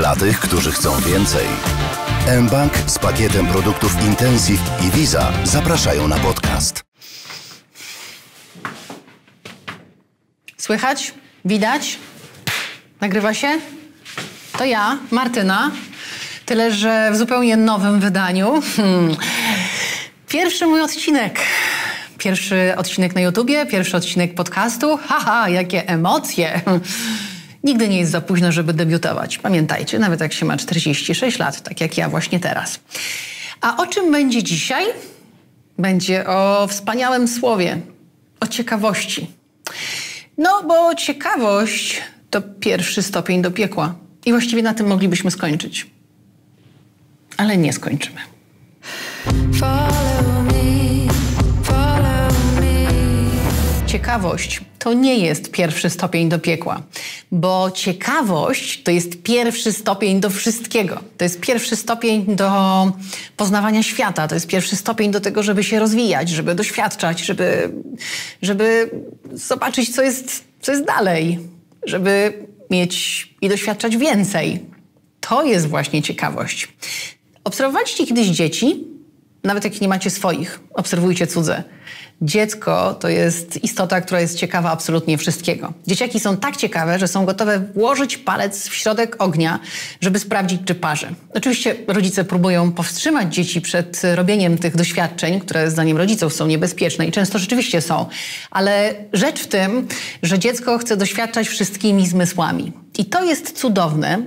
Dla tych, którzy chcą więcej. M-Bank z pakietem produktów Intensive i Visa zapraszają na podcast. Słychać? Widać? Nagrywa się? To ja, Martyna. Tyle, że w zupełnie nowym wydaniu. Pierwszy mój odcinek. Pierwszy odcinek na YouTubie, pierwszy odcinek podcastu. Haha, jakie emocje! Nigdy nie jest za późno, żeby debiutować. Pamiętajcie, nawet jak się ma 46 lat, tak jak ja właśnie teraz. A o czym będzie dzisiaj? Będzie o wspaniałym słowie, o ciekawości. No, bo ciekawość to pierwszy stopień do piekła. I właściwie na tym moglibyśmy skończyć. Ale nie skończymy. Ciekawość to nie jest pierwszy stopień do piekła, bo ciekawość to jest pierwszy stopień do wszystkiego. To jest pierwszy stopień do poznawania świata, to jest pierwszy stopień do tego, żeby się rozwijać, żeby doświadczać, żeby zobaczyć, co jest dalej, żeby mieć i doświadczać więcej. To jest właśnie ciekawość. Obserwowaliście kiedyś dzieci? Nawet jak nie macie swoich, obserwujcie cudze. Dziecko to jest istota, która jest ciekawa absolutnie wszystkiego. Dzieciaki są tak ciekawe, że są gotowe włożyć palec w środek ognia, żeby sprawdzić, czy parzy. Oczywiście rodzice próbują powstrzymać dzieci przed robieniem tych doświadczeń, które zdaniem rodziców są niebezpieczne i często rzeczywiście są. Ale rzecz w tym, że dziecko chce doświadczać wszystkimi zmysłami. I to jest cudowne.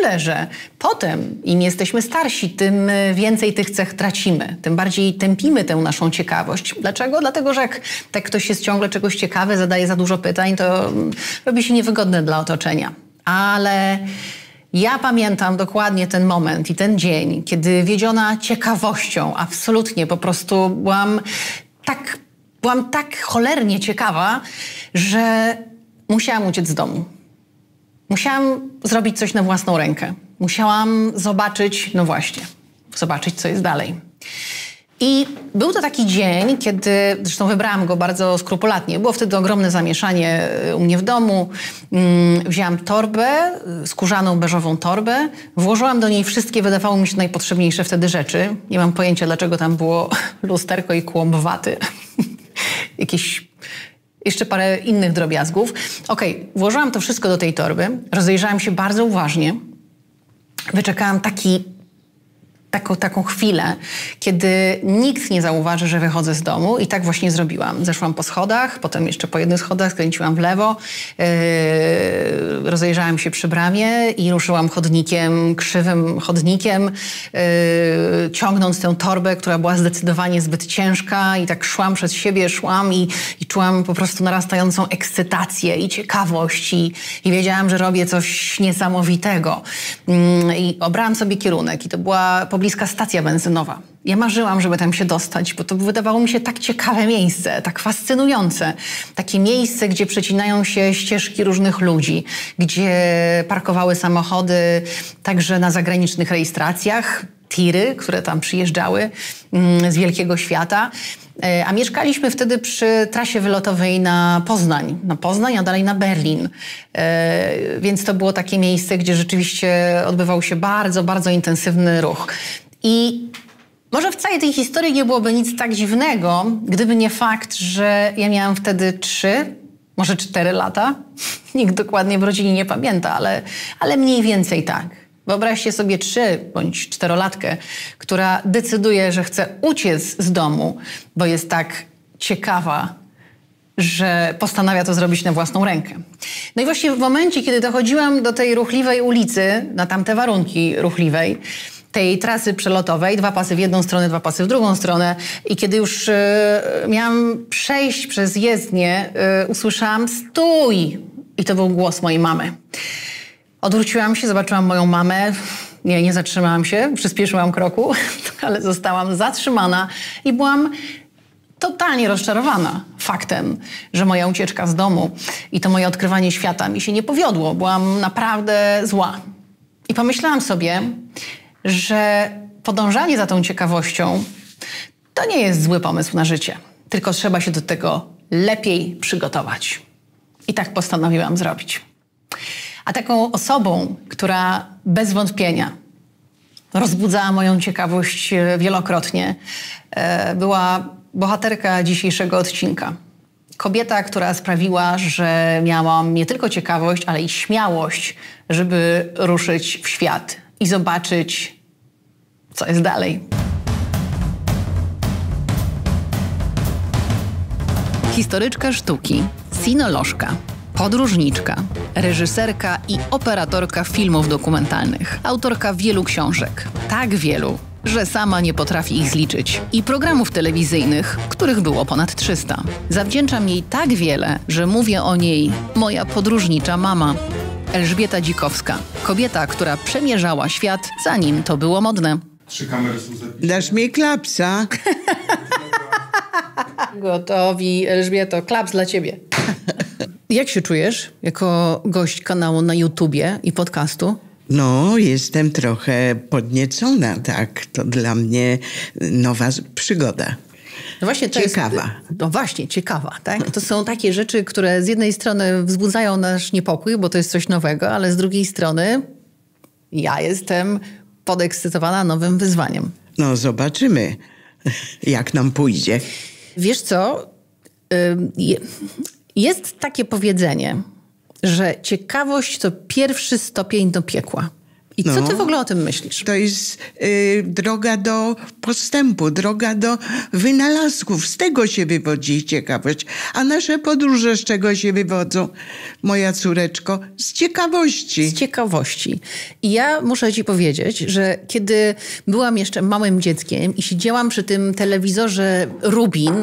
Tyle, że potem im jesteśmy starsi, tym więcej tych cech tracimy. Tym bardziej tępimy tę naszą ciekawość. Dlaczego? Dlatego, że jak tak ktoś jest ciągle czegoś ciekawy, zadaje za dużo pytań, to robi się niewygodne dla otoczenia. Ale ja pamiętam dokładnie ten moment i ten dzień, kiedy wiedziona ciekawością, absolutnie, po prostu byłam tak cholernie ciekawa, że musiałam uciec z domu. Musiałam zrobić coś na własną rękę. Musiałam zobaczyć, no właśnie, zobaczyć, co jest dalej. I był to taki dzień, kiedy, zresztą wybrałam go bardzo skrupulatnie, było wtedy ogromne zamieszanie u mnie w domu. Wzięłam torbę, skórzaną, beżową torbę, włożyłam do niej wszystkie, wydawało mi się, najpotrzebniejsze wtedy rzeczy. Nie mam pojęcia, dlaczego tam było lusterko i kłąb waty. Jeszcze parę innych drobiazgów. Okej, włożyłam to wszystko do tej torby, rozejrzałam się bardzo uważnie, wyczekałam taką chwilę, kiedy nikt nie zauważy, że wychodzę z domu i tak właśnie zrobiłam. Zeszłam po schodach, potem jeszcze po jednych schodach skręciłam w lewo, rozejrzałam się przy bramie i ruszyłam chodnikiem, krzywym chodnikiem, ciągnąc tę torbę, która była zdecydowanie zbyt ciężka i tak szłam przez siebie, szłam i czułam po prostu narastającą ekscytację i ciekawość i wiedziałam, że robię coś niesamowitego. I obrałam sobie kierunek i to była bliska stacja benzynowa. Ja marzyłam, żeby tam się dostać, bo to wydawało mi się tak ciekawe miejsce, tak fascynujące. Takie miejsce, gdzie przecinają się ścieżki różnych ludzi, gdzie parkowały samochody także na zagranicznych rejestracjach, tiry, które tam przyjeżdżały z wielkiego świata. A mieszkaliśmy wtedy przy trasie wylotowej na Poznań, a dalej na Berlin. Więc to było takie miejsce, gdzie rzeczywiście odbywał się bardzo, bardzo intensywny ruch. I może w całej tej historii nie byłoby nic tak dziwnego, gdyby nie fakt, że ja miałam wtedy 3, może 4 lata. Nikt dokładnie w rodzinie nie pamięta, ale mniej więcej tak. Wyobraźcie sobie 3- bądź 4-latkę, która decyduje, że chce uciec z domu, bo jest tak ciekawa, że postanawia to zrobić na własną rękę. No i właśnie w momencie, kiedy dochodziłam do tej ruchliwej ulicy, na tamte warunki ruchliwej, tej trasy przelotowej, 2 pasy w jedną stronę, 2 pasy w drugą stronę i kiedy już miałam przejść przez jezdnię, usłyszałam stój! I to był głos mojej mamy. Odwróciłam się, zobaczyłam moją mamę. Nie zatrzymałam się, przyspieszyłam kroku, ale zostałam zatrzymana i byłam totalnie rozczarowana faktem, że moja ucieczka z domu i to moje odkrywanie świata mi się nie powiodło. Byłam naprawdę zła. I pomyślałam sobie, że podążanie za tą ciekawością to nie jest zły pomysł na życie, tylko trzeba się do tego lepiej przygotować. I tak postanowiłam zrobić. A taką osobą, która bez wątpienia rozbudzała moją ciekawość wielokrotnie. Była bohaterka dzisiejszego odcinka. Kobieta, która sprawiła, że miałam nie tylko ciekawość, ale i śmiałość, żeby ruszyć w świat i zobaczyć, co jest dalej. Historyczka sztuki, sinolożka, podróżniczka, reżyserka i operatorka filmów dokumentalnych, autorka wielu książek, tak wielu, że sama nie potrafi ich zliczyć, i programów telewizyjnych, których było ponad 300. Zawdzięczam jej tak wiele, że mówię o niej moja podróżnicza mama. Elżbieta Dzikowska, kobieta, która przemierzała świat, zanim to było modne. Trzy kamery są zapisane. Dasz mi klapsa? Gotowi, Elżbieto, klaps dla ciebie. Jak się czujesz jako gość kanału na YouTubie i podcastu? No, jestem trochę podniecona, tak. To dla mnie nowa przygoda. No właśnie, to ciekawa. Jest, no właśnie, ciekawa, tak? To są takie rzeczy, które z jednej strony wzbudzają nasz niepokój, bo to jest coś nowego, ale z drugiej strony ja jestem podekscytowana nowym wyzwaniem. No, zobaczymy, jak nam pójdzie. Wiesz co? Jest takie powiedzenie, że ciekawość to pierwszy stopień do piekła. I co ty w ogóle o tym myślisz? To jest droga do postępu, droga do wynalazków. Z tego się wywodzi ciekawość. A nasze podróże z czego się wywodzą, moja córeczko? Z ciekawości. Z ciekawości. I ja muszę ci powiedzieć, że kiedy byłam jeszcze małym dzieckiem i siedziałam przy tym telewizorze Rubin,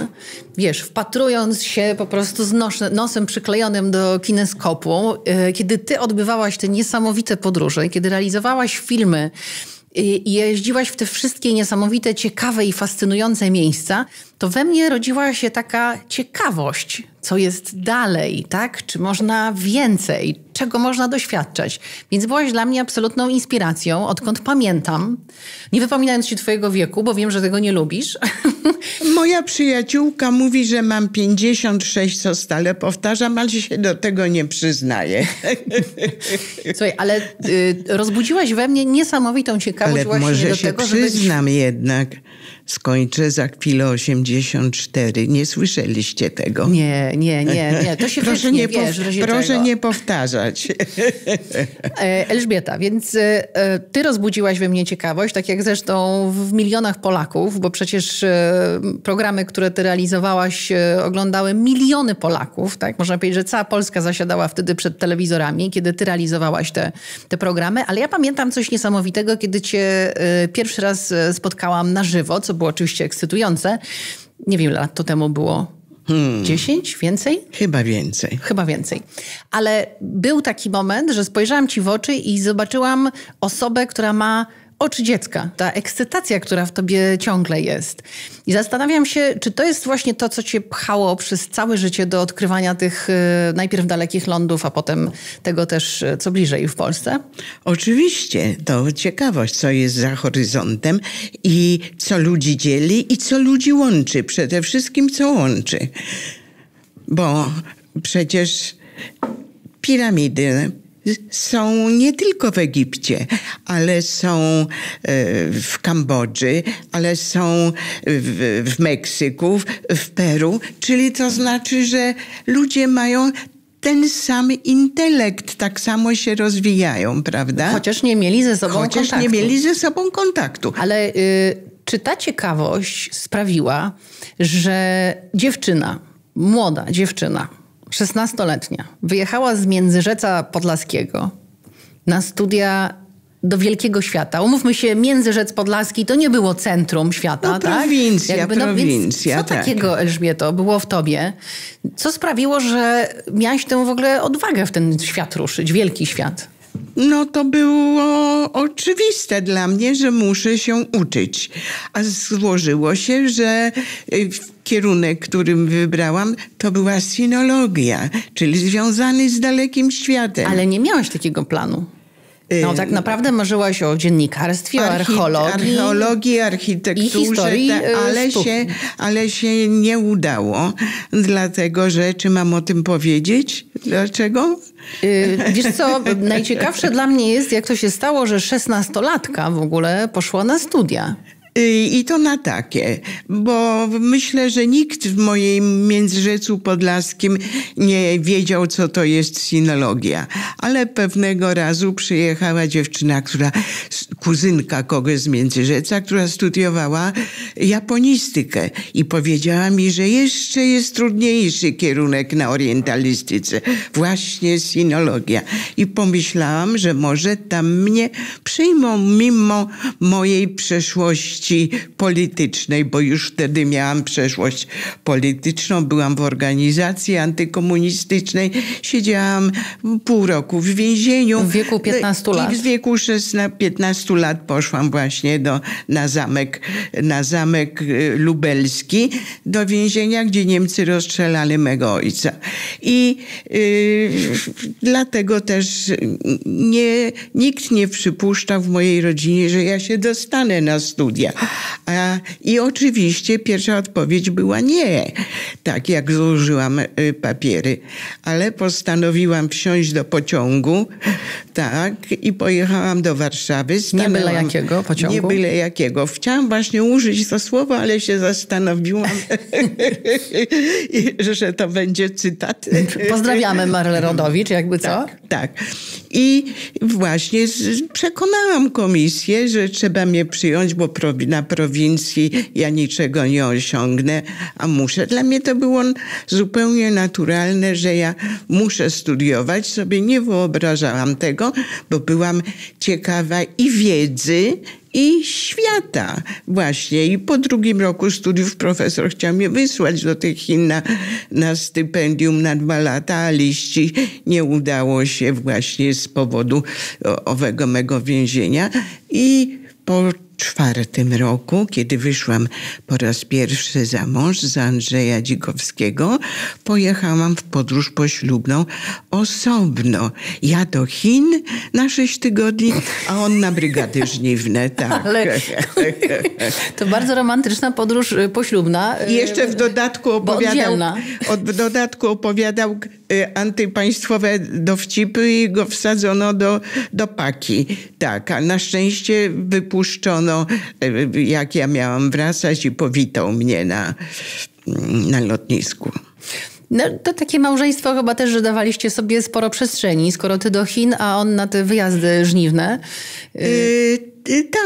wiesz, wpatrując się po prostu z nosem przyklejonym do kineskopu, kiedy ty odbywałaś te niesamowite podróże, kiedy realizowałaś filmy i jeździłaś w te wszystkie niesamowite, ciekawe i fascynujące miejsca, to we mnie rodziła się taka ciekawość, co jest dalej, tak? Czy można więcej? Czego można doświadczać? Więc byłaś dla mnie absolutną inspiracją, odkąd pamiętam. Nie wypominając ci twojego wieku, bo wiem, że tego nie lubisz. Moja przyjaciółka mówi, że mam 56, co stale powtarzam, ale się do tego nie przyznaję. Słuchaj, ale rozbudziłaś we mnie niesamowitą ciekawość ale właśnie może do się tego, przyznam jednak. Skończę za chwilę 84. Nie słyszeliście tego? Nie, nie, nie, nie. To się proszę nie wiesz, proszę nie powtarzać. Elżbieta, więc ty rozbudziłaś we mnie ciekawość, tak jak zresztą w milionach Polaków, bo przecież programy, które ty realizowałaś, oglądały miliony Polaków, tak? Można powiedzieć, że cała Polska zasiadała wtedy przed telewizorami, kiedy ty realizowałaś te programy, ale ja pamiętam coś niesamowitego, kiedy cię pierwszy raz spotkałam na żywo, co było oczywiście ekscytujące. Nie wiem, ile lat to temu było. 10? Więcej? Chyba więcej. Chyba więcej. Ale był taki moment, że spojrzałam ci w oczy i zobaczyłam osobę, która ma oczy dziecka. Ta ekscytacja, która w tobie ciągle jest. I zastanawiam się, czy to jest właśnie to, co cię pchało przez całe życie do odkrywania tych najpierw dalekich lądów, a potem tego też, co bliżej w Polsce? Oczywiście. To ciekawość, co jest za horyzontem i co ludzi dzieli i co ludzi łączy. Przede wszystkim, co łączy. Bo przecież piramidy są nie tylko w Egipcie, ale są w Kambodży, ale są w Meksyku, w Peru. Czyli to znaczy, że ludzie mają ten sam intelekt, tak samo się rozwijają, prawda? Chociaż nie mieli ze sobą kontaktu. Ale czy ta ciekawość sprawiła, że dziewczyna, młoda dziewczyna, 16-letnia, wyjechała z Międzyrzeca Podlaskiego na studia do wielkiego świata. Umówmy się, Międzyrzec Podlaski to nie było centrum świata. No, tak? Prowincja, jakby, no, prowincja. Co takiego, Elżbieto, było w tobie? Co sprawiło, że miałaś tę w ogóle odwagę w ten świat ruszyć, wielki świat? No to było oczywiste dla mnie, że muszę się uczyć. A złożyło się, że kierunek, którym wybrałam, to była sinologia, czyli związany z dalekim światem. Ale nie miałaś takiego planu. No tak naprawdę marzyłaś o dziennikarstwie, archeologii, architekturze, i historii, ale się nie udało. Dlatego, że, czy mam o tym powiedzieć? Dlaczego? Wiesz co, najciekawsze dla mnie jest, jak to się stało, że 16-latka w ogóle poszła na studia. I to na takie, bo myślę, że nikt w moim Międzyrzecu Podlaskim nie wiedział, co to jest sinologia. Ale pewnego razu przyjechała dziewczyna, kuzynka kogoś z Międzyrzeca, która studiowała japonistykę i powiedziała mi, że jeszcze jest trudniejszy kierunek na orientalistyce, właśnie sinologia. I pomyślałam, że może tam mnie przyjmą mimo mojej przeszłości politycznej, bo już wtedy miałam przeszłość polityczną, byłam w organizacji antykomunistycznej, siedziałam pół roku w więzieniu. W wieku 15 lat. I w wieku 15 lat poszłam właśnie na zamek lubelski, do więzienia, gdzie Niemcy rozstrzelali mego ojca. I dlatego też nikt nie przypuszczał w mojej rodzinie, że ja się dostanę na studia. I oczywiście pierwsza odpowiedź była nie, tak jak złożyłam papiery, ale postanowiłam wsiąść do pociągu, tak, i pojechałam do Warszawy. Stanęłam, nie byle jakiego pociągu? Nie byle jakiego. Chciałam właśnie użyć to słowo, ale się zastanowiłam, że to będzie cytat. Pozdrawiamy Marylę Rodowicz, jakby co? Tak, tak. I właśnie przekonałam komisję, że trzeba mnie przyjąć, bo na prowincji ja niczego nie osiągnę, a muszę. Dla mnie to było zupełnie naturalne, że ja muszę studiować. Sobie nie wyobrażałam tego, bo byłam ciekawa i wiedzy, i świata właśnie. I po drugim roku studiów profesor chciał mnie wysłać do tych Chin na stypendium na 2 lata, a liści nie udało się właśnie z powodu owego mego więzienia. I po 4. roku, kiedy wyszłam po raz pierwszy za mąż, za Andrzeja Dzikowskiego, pojechałam w podróż poślubną osobno. Ja do Chin na 6 tygodni, a on na brygady żniwne. Tak. Ale to bardzo romantyczna podróż poślubna. I jeszcze w dodatku opowiadał antypaństwowe dowcipy i go wsadzono do paki. Tak, a na szczęście wypuszczono, jak ja miałam wracać, i powitał mnie na lotnisku. No, to takie małżeństwo chyba też, że dawaliście sobie sporo przestrzeni, skoro ty do Chin, a on na te wyjazdy żniwne.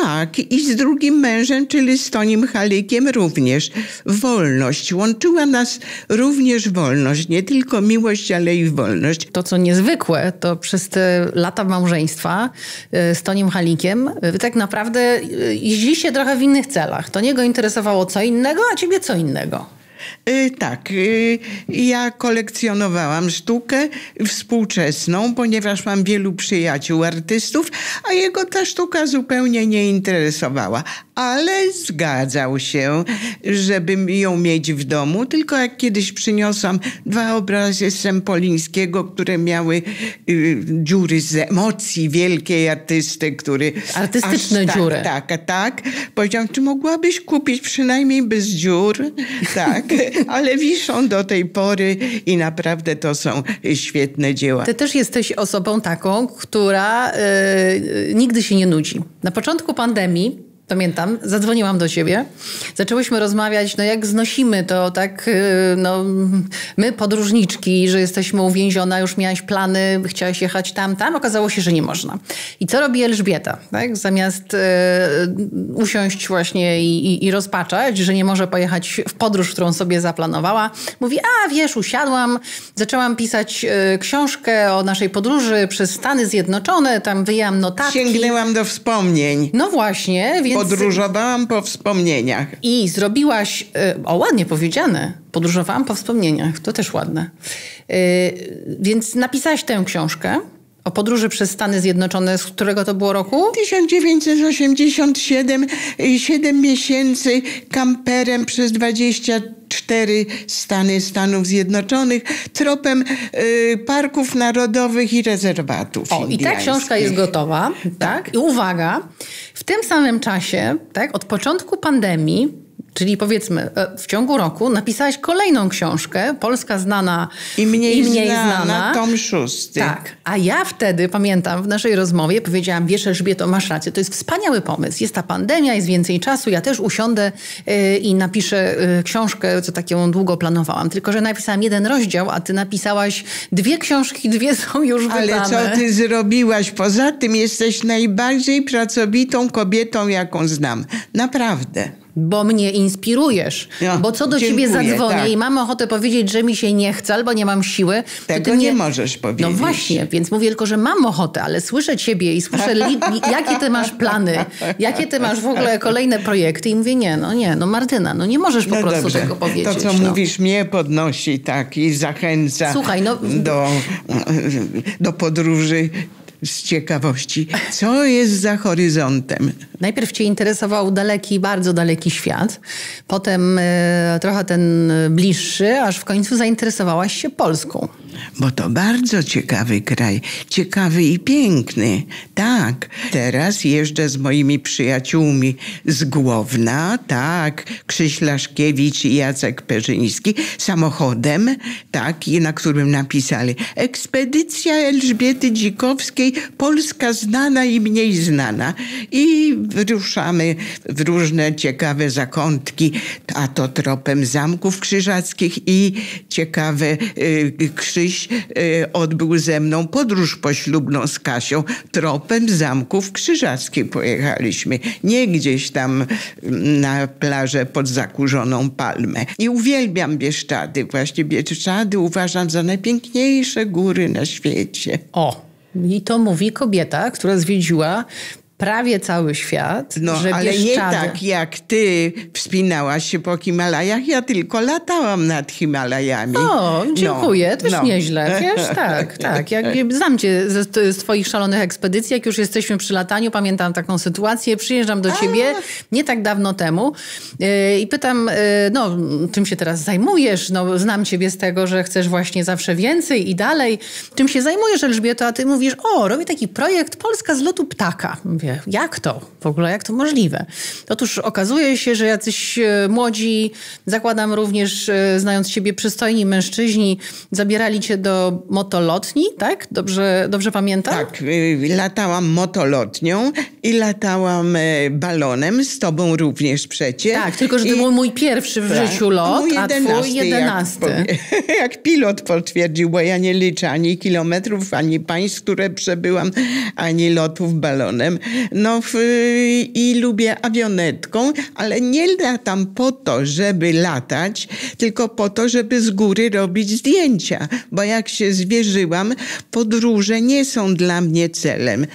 Tak, i z drugim mężem, czyli z Tonim Halikiem, również wolność. Łączyła nas również wolność, nie tylko miłość, ale i wolność. To, co niezwykłe, to przez te lata małżeństwa z Tonim Halikiem wy tak naprawdę jeździliście trochę w innych celach. To niego interesowało co innego, a ciebie co innego. Tak, ja kolekcjonowałam sztukę współczesną, ponieważ mam wielu przyjaciół artystów, a jego ta sztuka zupełnie nie interesowała. Ale zgadzał się, żebym ją mieć w domu. Tylko jak kiedyś przyniosłam 2 obrazy Sempolińskiego, które miały dziury z emocji wielkiej artysty, który... Artystyczne dziury. Tak. Powiedziałam, czy mogłabyś kupić przynajmniej bez dziur? Tak, ale wiszą do tej pory i naprawdę to są świetne dzieła. Ty też jesteś osobą taką, która nigdy się nie nudzi. Na początku pandemii, pamiętam, zadzwoniłam do ciebie, zaczęłyśmy rozmawiać, no jak znosimy to, tak, no my podróżniczki, że jesteśmy uwięziona, już miałaś plany, chciałaś jechać tam, okazało się, że nie można. I co robi Elżbieta, tak? Zamiast usiąść właśnie i rozpaczać, że nie może pojechać w podróż, którą sobie zaplanowała, mówi, a wiesz, usiadłam, zaczęłam pisać książkę o naszej podróży przez Stany Zjednoczone, tam wyjęłam notatki. Sięgnęłam do wspomnień. No właśnie, więc... Podróżowałam po wspomnieniach. I zrobiłaś, ładnie powiedziane, podróżowałam po wspomnieniach, to też ładne. Więc napisałaś tę książkę o podróży przez Stany Zjednoczone, z którego to było roku? 1987, 7 miesięcy kamperem przez 24 stany Stanów Zjednoczonych, tropem parków narodowych i rezerwatów. O, i ta książka jest gotowa. Tak? I uwaga, w tym samym czasie, tak, od początku pandemii, Czyli powiedzmy, w ciągu roku napisałaś kolejną książkę, Polska znana i mniej znana, tom szósty. Tak, a ja wtedy, pamiętam, w naszej rozmowie powiedziałam, wiesz Elżbieto, masz rację, to jest wspaniały pomysł, jest ta pandemia, jest więcej czasu, ja też usiądę i napiszę książkę, co taką długo planowałam. Tylko że napisałam jeden rozdział, a ty napisałaś dwie książki, dwie są już wydane. Ale co ty zrobiłaś? Poza tym jesteś najbardziej pracowitą kobietą, jaką znam. Naprawdę. Bo mnie inspirujesz, ja, bo co do ciebie zadzwonię tak. I mam ochotę powiedzieć, że mi się nie chce albo nie mam siły. Tego nie możesz powiedzieć. No właśnie, więc mówię tylko, że mam ochotę, ale słyszę ciebie i słyszę, jakie ty masz plany, jakie ty masz w ogóle kolejne projekty i mówię, nie, Martyna, no nie możesz po prostu dobrze. Tego powiedzieć. To, co mówisz, mnie podnosi tak i zachęca słuchaj, do podróży. Z ciekawości. Co jest za horyzontem? Najpierw cię interesował daleki, bardzo daleki świat. Potem trochę ten bliższy, aż w końcu zainteresowałaś się Polską. Bo to bardzo ciekawy kraj. Ciekawy i piękny. Tak. Teraz jeżdżę z moimi przyjaciółmi z Głowna. Tak. Krzyś Laszkiewicz i Jacek Perzyński. Samochodem. Tak. I na którym napisali ekspedycja Elżbiety Dzikowskiej Polska znana i mniej znana. I ruszamy w różne ciekawe zakątki, a to tropem zamków krzyżackich i ciekawe Krzyś odbył ze mną podróż poślubną z Kasią. Tropem zamków krzyżackich pojechaliśmy. Nie gdzieś tam na plażę pod zakurzoną palmę. I uwielbiam Bieszczady. Właśnie Bieszczady uważam za najpiękniejsze góry na świecie. O! I to mówi kobieta, która zwiedziła prawie cały świat. No, że ale Bieszczady... nie tak jak ty wspinałaś się po Himalajach, ja tylko latałam nad Himalajami. O, dziękuję, też nieźle, wiesz, tak. Jak znam cię z twoich szalonych ekspedycji, jak już jesteśmy przy lataniu, pamiętam taką sytuację, przyjeżdżam do ciebie nie tak dawno temu i pytam, no, czym się teraz zajmujesz? No, znam ciebie z tego, że chcesz właśnie zawsze więcej i dalej. Czym się zajmujesz, Elżbieto? A ty mówisz, robię taki projekt Polska z lotu ptaka. Jak to? W ogóle jak to możliwe? Otóż okazuje się, że jacyś młodzi, zakładam również, znając siebie, przystojni mężczyźni, zabierali cię do motolotni, tak? Dobrze pamiętam? Tak, latałam motolotnią i latałam balonem, z tobą również przecież. Tak, tylko że to był mój pierwszy w życiu lot, a twój 11. Jak pilot potwierdził, bo ja nie liczę ani kilometrów, ani państw, które przebyłam, ani lotów balonem. No i lubię awionetką, ale nie latam po to, żeby latać, tylko po to, żeby z góry robić zdjęcia. Bo jak się zwierzyłam, podróże nie są dla mnie celem.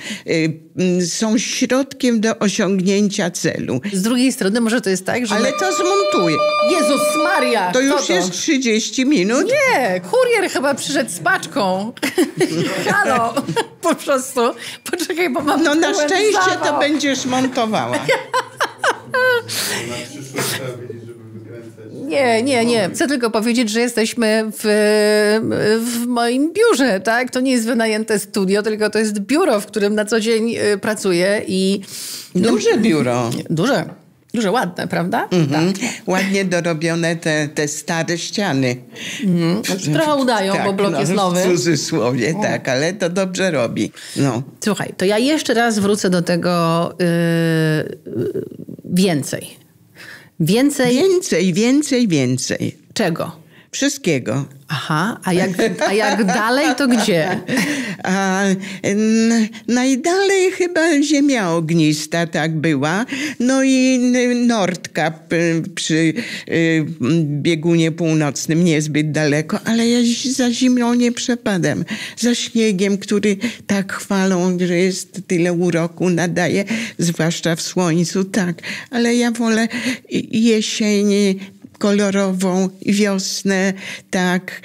Są środkiem do osiągnięcia celu. Z drugiej strony może to jest tak, że... Ale to zmontuję. Jezus Maria! To już jest 30 minut? Nie, kurier chyba przyszedł z paczką. Halo! Po prostu. Poczekaj, bo mam... No na szczęście zawał. To będziesz montowała. Nie. Chcę tylko powiedzieć, że jesteśmy w moim biurze, tak? To nie jest wynajęte studio, tylko to jest biuro, w którym na co dzień pracuję i... Duże biuro. Duże, ładne, prawda? Mm-hmm. Tak. Ładnie dorobione te stare ściany. Mm-hmm. Trochę udają, tak, bo blok jest nowy. W cudzysłowie, tak, ale to dobrze robi. No. Słuchaj, to ja jeszcze raz wrócę do tego Więcej. Czego? Wszystkiego. Aha, a jak dalej, to gdzie? Najdalej chyba Ziemia Ognista tak była. No i Nordkap przy biegunie północnym niezbyt daleko, ale ja za zimą nie przepadam. Za śniegiem, który tak chwalą, że jest tyle uroku nadaje, zwłaszcza w słońcu, tak. Ale ja wolę jesień kolorową wiosnę, tak,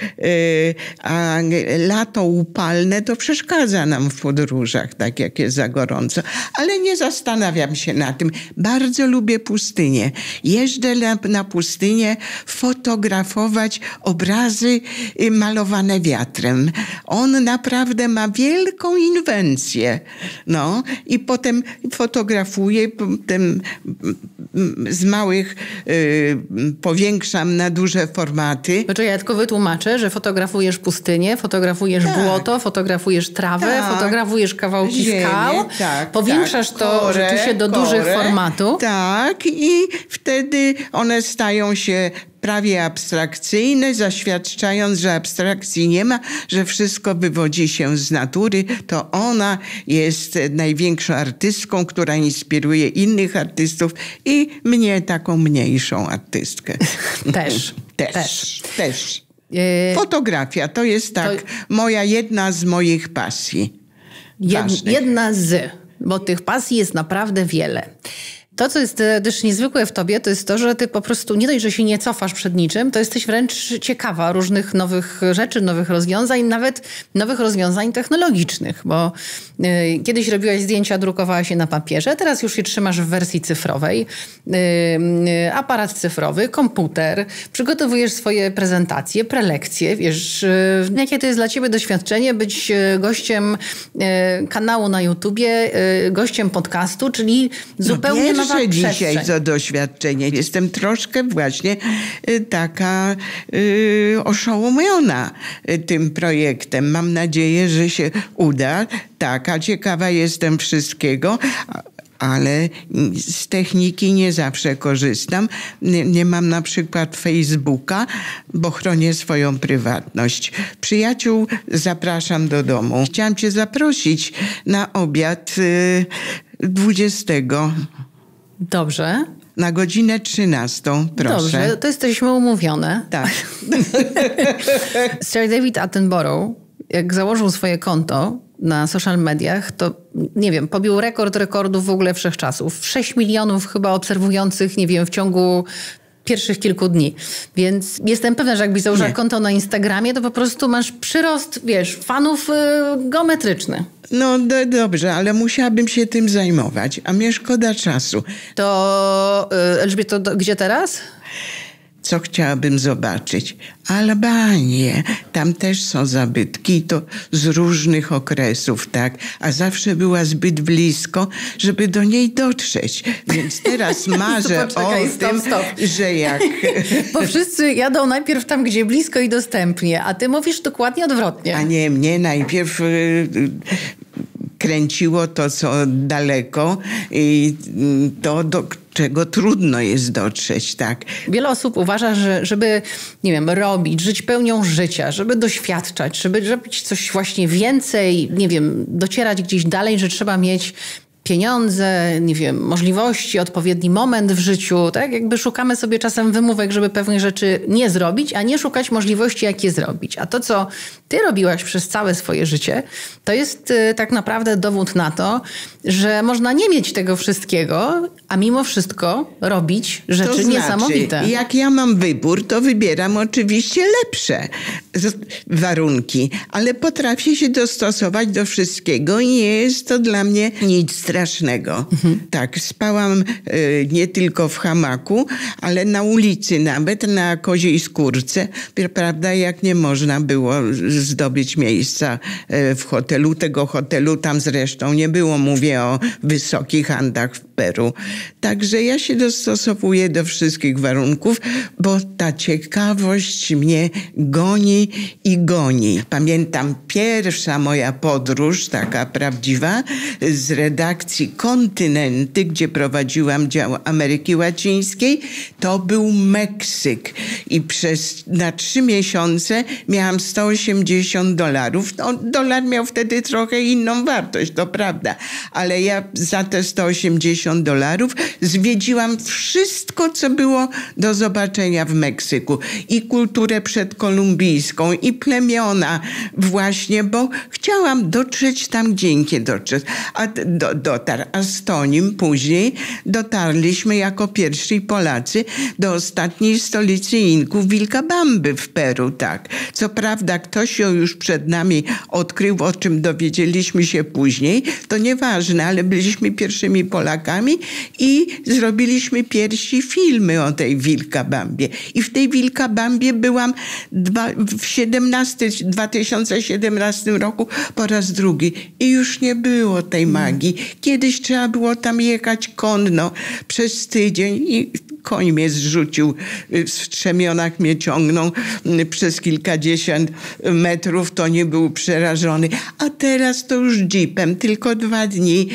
a lato upalne to przeszkadza nam w podróżach, tak jak jest za gorąco. Ale nie zastanawiam się na tym. Bardzo lubię pustynię. Jeżdżę na pustynię fotografować obrazy malowane wiatrem. On naprawdę ma wielką inwencję. No i potem fotografuje, potem z małych powiększam na duże formaty. Znaczy, ja tylko wytłumaczę, że fotografujesz pustynię, fotografujesz błoto, fotografujesz trawę, fotografujesz kawałki skał, powiększasz to rzeczywiście do dużych formatów. Tak, i wtedy one stają się prawie abstrakcyjne, zaświadczając, że abstrakcji nie ma, że wszystko wywodzi się z natury, to ona jest największą artystką, która inspiruje innych artystów i mnie, taką mniejszą artystkę. Też. Fotografia to jest tak, to... jedna z moich pasji. Jedna z, bo tych pasji jest naprawdę wiele. To, co jest też niezwykłe w tobie, to jest to, że ty po prostu nie dość, że się nie cofasz przed niczym, to jesteś wręcz ciekawa różnych nowych rzeczy, nowych rozwiązań, nawet nowych rozwiązań technologicznych, bo kiedyś robiłaś zdjęcia, drukowałaś je na papierze, teraz już je trzymasz w wersji cyfrowej, aparat cyfrowy, komputer, przygotowujesz swoje prezentacje, prelekcje, wiesz, jakie to jest dla ciebie doświadczenie być gościem kanału na YouTubie, gościem podcastu, czyli zupełnie no, dzisiaj za doświadczenie. Jestem troszkę właśnie taka oszołomiona tym projektem. Mam nadzieję, że się uda. Taka ciekawa jestem wszystkiego, ale z techniki nie zawsze korzystam. Nie mam na przykład Facebooka, bo chronię swoją prywatność. Przyjaciół zapraszam do domu. Chciałam cię zaprosić na obiad 20. Dobrze. Na godzinę 13, proszę. Dobrze, to jesteśmy umówione. Tak. Sir David Attenborough, jak założył swoje konto na social mediach, to nie wiem, pobił rekord rekordów w ogóle wszechczasów. 6 milionów chyba obserwujących, nie wiem, w ciągu pierwszych kilku dni. Więc jestem pewna, że jakbyś założyła konto na Instagramie, to po prostu masz przyrost, wiesz, fanów geometryczny. No dobrze, ale musiałabym się tym zajmować, a mnie szkoda czasu. To Elżbieto, gdzie teraz? Co chciałabym zobaczyć? Albanię. Tam też są zabytki, to z różnych okresów, tak? A zawsze była zbyt blisko, żeby do niej dotrzeć. Więc teraz marzę o tym, że jak... Bo wszyscy jadą najpierw tam, gdzie blisko i dostępnie, a ty mówisz dokładnie odwrotnie. A nie, mnie najpierw... kręciło to, co daleko i to, do czego trudno jest dotrzeć, tak. Wiele osób uważa, że żeby, nie wiem, robić, żyć pełnią życia, żeby doświadczać, żeby robić coś właśnie więcej, nie wiem, docierać gdzieś dalej, że trzeba mieć pieniądze, nie wiem, możliwości, odpowiedni moment w życiu, tak? Jakby szukamy sobie czasem wymówek, żeby pewnych rzeczy nie zrobić, a nie szukać możliwości, jak je zrobić. A to, co ty robiłaś przez całe swoje życie, to jest tak naprawdę dowód na to, że można nie mieć tego wszystkiego, a mimo wszystko robić rzeczy niesamowite. Jak ja mam wybór, to wybieram oczywiście lepsze warunki, ale potrafię się dostosować do wszystkiego i nie jest to dla mnie nic strasznego. Mhm. Tak, spałam nie tylko w hamaku, ale na ulicy nawet, na koziej skórce. Prawda, jak nie można było zdobyć miejsca w hotelu. Tego hotelu tam zresztą nie było. Mówię o wysokich Andach w Peru. Także ja się dostosowuję do wszystkich warunków, bo ta ciekawość mnie goni i goni. Pamiętam pierwsza moja podróż, taka prawdziwa, z redakcji Kontynenty, gdzie prowadziłam dział Ameryki Łacińskiej, to był Meksyk. I na 3 miesiące miałam $180. No, dolar miał wtedy trochę inną wartość, to prawda. Ale ja za te 180 $50. Zwiedziłam wszystko, co było do zobaczenia w Meksyku. I kulturę przedkolumbijską, i plemiona właśnie, bo chciałam dotrzeć tam, gdzie nie dotrzeć. A dotarł. A z Tonim później dotarliśmy jako pierwsi Polacy do ostatniej stolicy Inków, Wilkabamby w Peru, tak. Co prawda ktoś ją już przed nami odkrył, o czym dowiedzieliśmy się później. To nieważne, ale byliśmy pierwszymi Polakami i zrobiliśmy pierwsi filmy o tej Wilkabambie. I w tej Wilkabambie byłam w 2017 roku po raz drugi. I już nie było tej magii. Kiedyś trzeba było tam jechać konno przez tydzień i koń mnie zrzucił, w strzemionach mnie ciągnął przez kilkadziesiąt metrów, to nie był przerażony. A teraz to już jeepem, tylko 2 dni.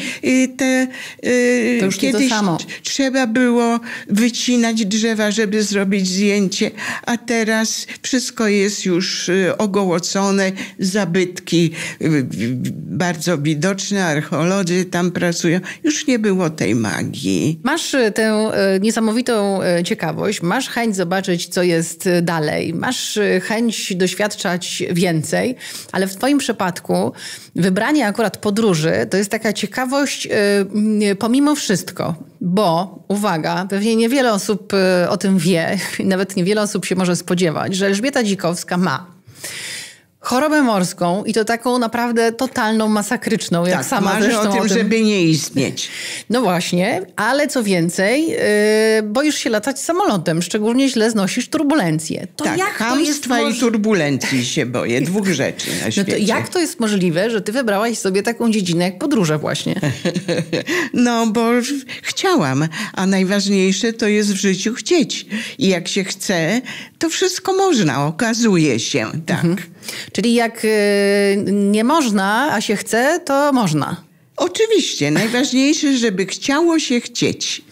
To już kiedyś nie to samo. Trzeba było wycinać drzewa, żeby zrobić zdjęcie, a teraz wszystko jest już ogołocone, zabytki bardzo widoczne, archeolodzy tam pracują. Już nie było tej magii. Masz tę niesamowitą ciekawość, masz chęć zobaczyć, co jest dalej, masz chęć doświadczać więcej, ale w twoim przypadku wybranie akurat podróży to jest taka ciekawość pomimo wszystko, bo uwaga, pewnie niewiele osób o tym wie, nawet niewiele osób się może spodziewać, że Elżbieta Dzikowska ma chorobę morską i to taką naprawdę totalną, masakryczną, jak tak, sama zresztą o tym, żeby nie istnieć. No właśnie, ale co więcej, boisz się latać samolotem, szczególnie źle znosisz turbulencję. To tak, jak to jest i turbulencji się boję, 2 rzeczy na świecie. No to jak to jest możliwe, że ty wybrałaś sobie taką dziedzinę jak podróże właśnie? No bo chciałam, a najważniejsze to jest w życiu chcieć. I jak się chce, to wszystko można, okazuje się, tak. Mhm. Czyli jak nie można, a się chce, to można. Oczywiście. Najważniejsze, żeby chciało się chcieć.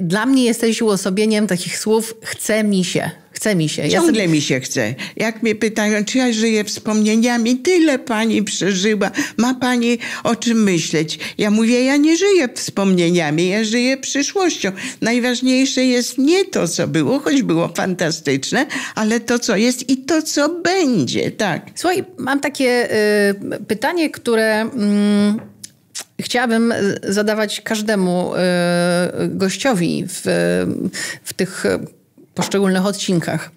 Dla mnie jesteś uosobieniem takich słów chce mi się. Chce mi się. Ciągle mi się chce. Jak mnie pytają, czy ja żyję wspomnieniami, tyle pani przeżyła, ma pani o czym myśleć. Ja mówię, ja nie żyję wspomnieniami, ja żyję przyszłością. Najważniejsze jest nie to, co było, choć było fantastyczne, ale to, co jest i to, co będzie. Tak. Słuchaj, mam takie pytanie, które chciałabym zadawać każdemu gościowi w tych poszczególnych odcinkach.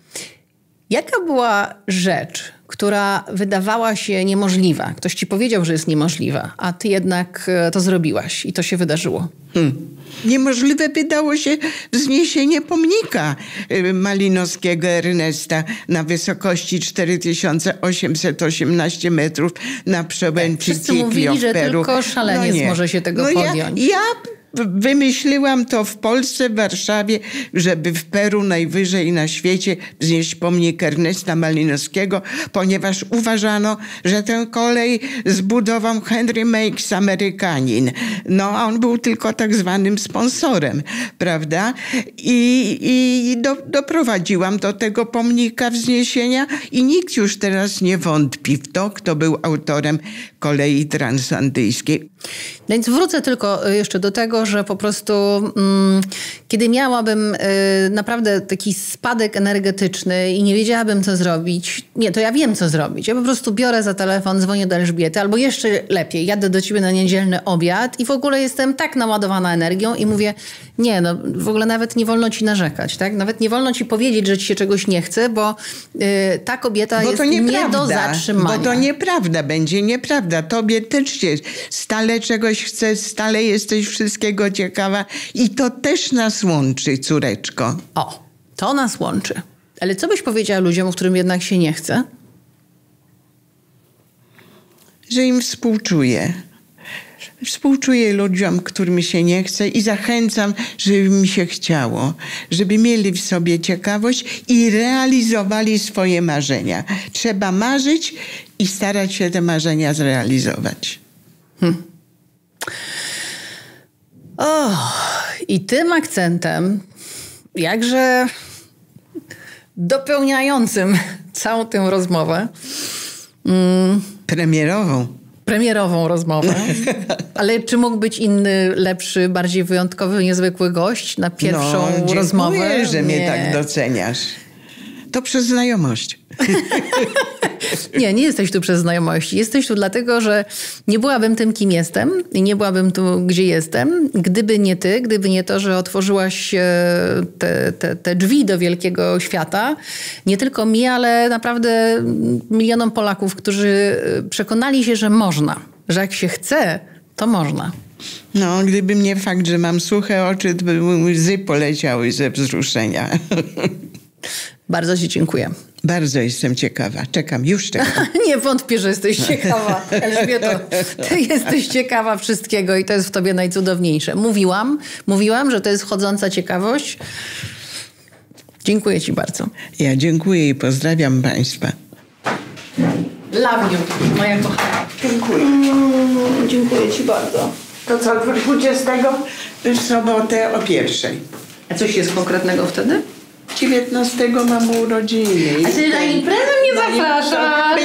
Jaka była rzecz, która wydawała się niemożliwa? Ktoś ci powiedział, że jest niemożliwa, a ty jednak to zrobiłaś i to się wydarzyło. Niemożliwe wydało się wzniesienie pomnika Malinowskiego Ernesta na wysokości 4818 metrów na przełęczy Kikio w Peru. Wszyscy mówili, że tylko szaleniec może się tego podjąć. Wymyśliłam to w Polsce, w Warszawie, żeby w Peru najwyżej na świecie wznieść pomnik Ernesta Malinowskiego, ponieważ uważano, że tę kolej zbudował Henry Meigs, Amerykanin. No, a on był tylko tak zwanym sponsorem, prawda? I doprowadziłam do tego pomnika wzniesienia i nikt już teraz nie wątpi w to, kto był autorem kolei transandyjskiej. Więc wrócę tylko jeszcze do tego, że po prostu kiedy miałabym naprawdę taki spadek energetyczny i nie wiedziałabym, co zrobić, nie, to ja wiem, co zrobić. Ja po prostu biorę za telefon, dzwonię do Elżbiety, albo jeszcze lepiej, jadę do ciebie na niedzielny obiad i w ogóle jestem tak naładowana energią i mówię, nie, no w ogóle nawet nie wolno ci narzekać, tak? Nawet nie wolno ci powiedzieć, że ci się czegoś nie chce, bo ta kobieta jest nie do zatrzymania. Bo to nieprawda będzie, nieprawda. Tobie też się stale czegoś chce, stale jesteś wszystkiego ciekawa i to też nas łączy, córeczko. O, to nas łączy. Ale co byś powiedziała ludziom, którym jednak się nie chce? Że im współczuję. Współczuję ludziom, którym się nie chce i zachęcam, żeby mi się chciało, żeby mieli w sobie ciekawość i realizowali swoje marzenia. Trzeba marzyć i starać się te marzenia zrealizować. I tym akcentem, jakże dopełniającym całą tę rozmowę. Premierową. premierową rozmowę. Ale czy mógł być inny, lepszy, bardziej wyjątkowy, niezwykły gość na pierwszą rozmowę? Dziękuję, że mnie tak doceniasz. To przez znajomość. Nie jesteś tu przez znajomość. Jesteś tu dlatego, że nie byłabym tym, kim jestem i nie byłabym tu, gdzie jestem, gdyby nie ty, gdyby nie to, że otworzyłaś te drzwi do wielkiego świata. Nie tylko mi, ale naprawdę milionom Polaków, którzy przekonali się, że można. Że jak się chce, to można. No, gdyby nie fakt, że mam suche oczy, to by łzy poleciały ze wzruszenia. Bardzo ci dziękuję. Bardzo jestem ciekawa. Czekam, już czekam. Nie wątpię, że jesteś ciekawa, Elżbieto. Ty jesteś ciekawa wszystkiego i to jest w tobie najcudowniejsze. Mówiłam, że to jest chodząca ciekawość. Dziękuję ci bardzo. Ja dziękuję i pozdrawiam państwa. Love you, moja kochana. Dziękuję. Dziękuję ci bardzo. To co, 20 w sobotę o 1:00. A coś jest konkretnego wtedy? 19 mam urodziny. A ty na imprezę mnie zapraszasz?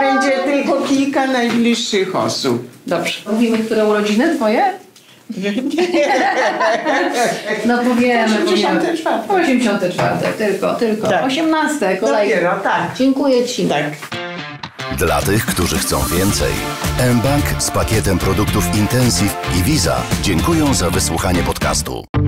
Będzie tylko kilka najbliższych osób. Dobrze. Mówimy, które urodziny twoje? No powiemy. 84. 84. Tylko. Tak. 18. Kolejny. Dopiero, tak. Dziękuję ci. Tak. Dla tych, którzy chcą więcej, M-Bank z pakietem produktów Intensive i Visa dziękują za wysłuchanie podcastu.